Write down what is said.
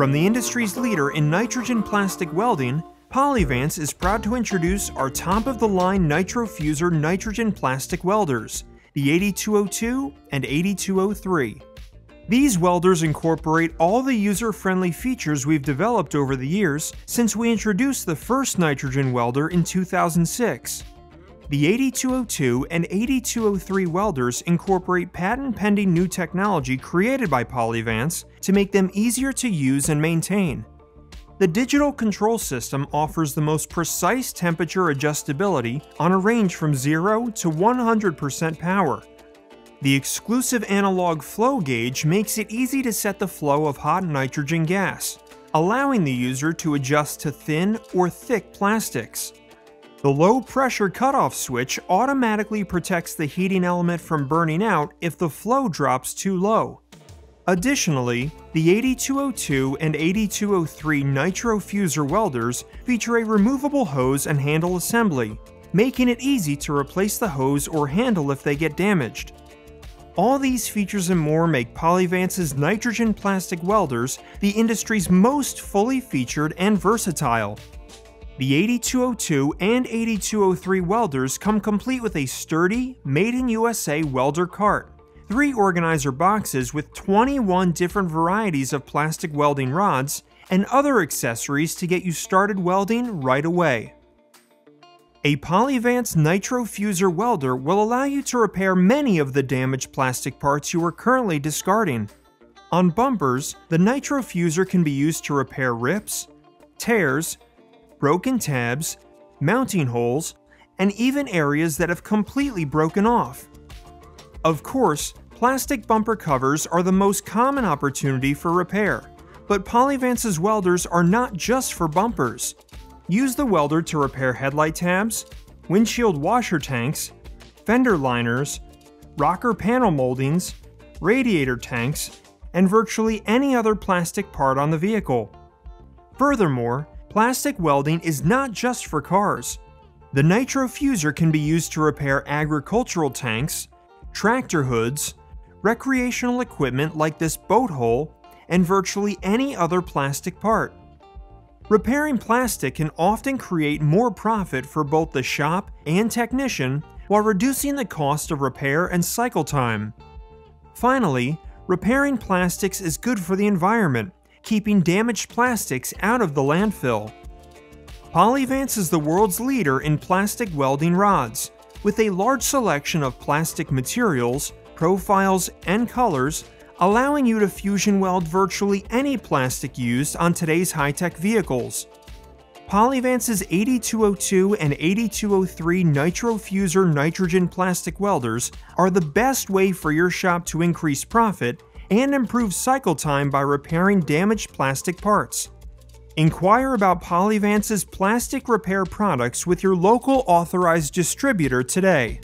From the industry's leader in nitrogen plastic welding, Polyvance is proud to introduce our top-of-the-line Nitro-Fuzer nitrogen plastic welders, the 8202 and 8203. These welders incorporate all the user-friendly features we've developed over the years since we introduced the first nitrogen welder in 2006. The 8202 and 8203 welders incorporate patent-pending new technology created by Polyvance to make them easier to use and maintain. The digital control system offers the most precise temperature adjustability on a range from 0 to 100% power. The exclusive analog flow gauge makes it easy to set the flow of hot nitrogen gas, allowing the user to adjust to thin or thick plastics. The low-pressure cutoff switch automatically protects the heating element from burning out if the flow drops too low. Additionally, the 8202 and 8203 Nitro-Fuzer welders feature a removable hose and handle assembly, making it easy to replace the hose or handle if they get damaged. All these features and more make Polyvance's nitrogen plastic welders the industry's most fully featured and versatile. The 8202 and 8203 welders come complete with a sturdy, made-in-USA welder cart, 3 organizer boxes with 21 different varieties of plastic welding rods, and other accessories to get you started welding right away. A Polyvance Nitro-Fuzer welder will allow you to repair many of the damaged plastic parts you are currently discarding. On bumpers, the Nitro-Fuzer can be used to repair rips, tears, broken tabs, mounting holes, and even areas that have completely broken off. Of course, plastic bumper covers are the most common opportunity for repair, but Polyvance's welders are not just for bumpers. Use the welder to repair headlight tabs, windshield washer tanks, fender liners, rocker panel moldings, radiator tanks, and virtually any other plastic part on the vehicle. Furthermore, plastic welding is not just for cars. The Nitro-Fuzer can be used to repair agricultural tanks, tractor hoods, recreational equipment like this boat hole, and virtually any other plastic part. Repairing plastic can often create more profit for both the shop and technician while reducing the cost of repair and cycle time. Finally, repairing plastics is good for the environment, keeping damaged plastics out of the landfill. Polyvance is the world's leader in plastic welding rods, with a large selection of plastic materials, profiles, and colors, allowing you to fusion weld virtually any plastic used on today's high-tech vehicles. Polyvance's 8202 and 8203 Nitro-Fuzer nitrogen plastic welders are the best way for your shop to increase profit and improve cycle time by repairing damaged plastic parts. Inquire about Polyvance's plastic repair products with your local authorized distributor today.